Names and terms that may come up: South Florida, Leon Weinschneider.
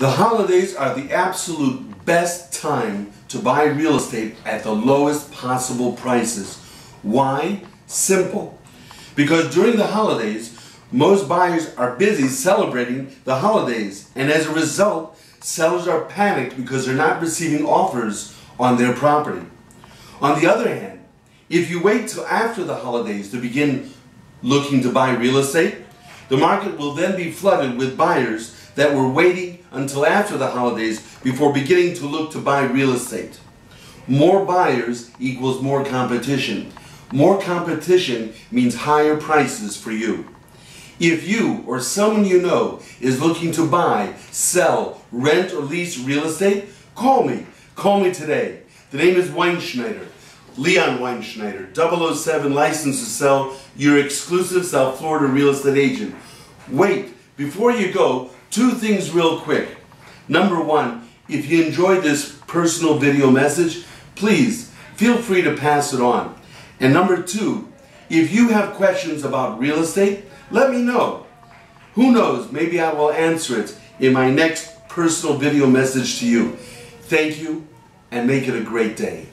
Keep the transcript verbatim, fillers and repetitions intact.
The holidays are the absolute best time to buy real estate at the lowest possible prices. Why? Simple. Because during the holidays, most buyers are busy celebrating the holidays, and as a result, sellers are panicked because they're not receiving offers on their property. On the other hand, if you wait till after the holidays to begin looking to buy real estate, the market will then be flooded with buyers that were waiting until after the holidays before beginning to look to buy real estate. More buyers equals more competition. More competition means higher prices for you. If you or someone you know is looking to buy, sell, rent, or lease real estate, call me. Call me today. The name is Weinschneider. Leon Weinschneider, double oh seven license to sell, your exclusive South Florida real estate agent. Wait, before you go, two things real quick. Number one, if you enjoyed this personal video message, please feel free to pass it on. And number two, if you have questions about real estate, let me know. Who knows, maybe I will answer it in my next personal video message to you. Thank you, and make it a great day.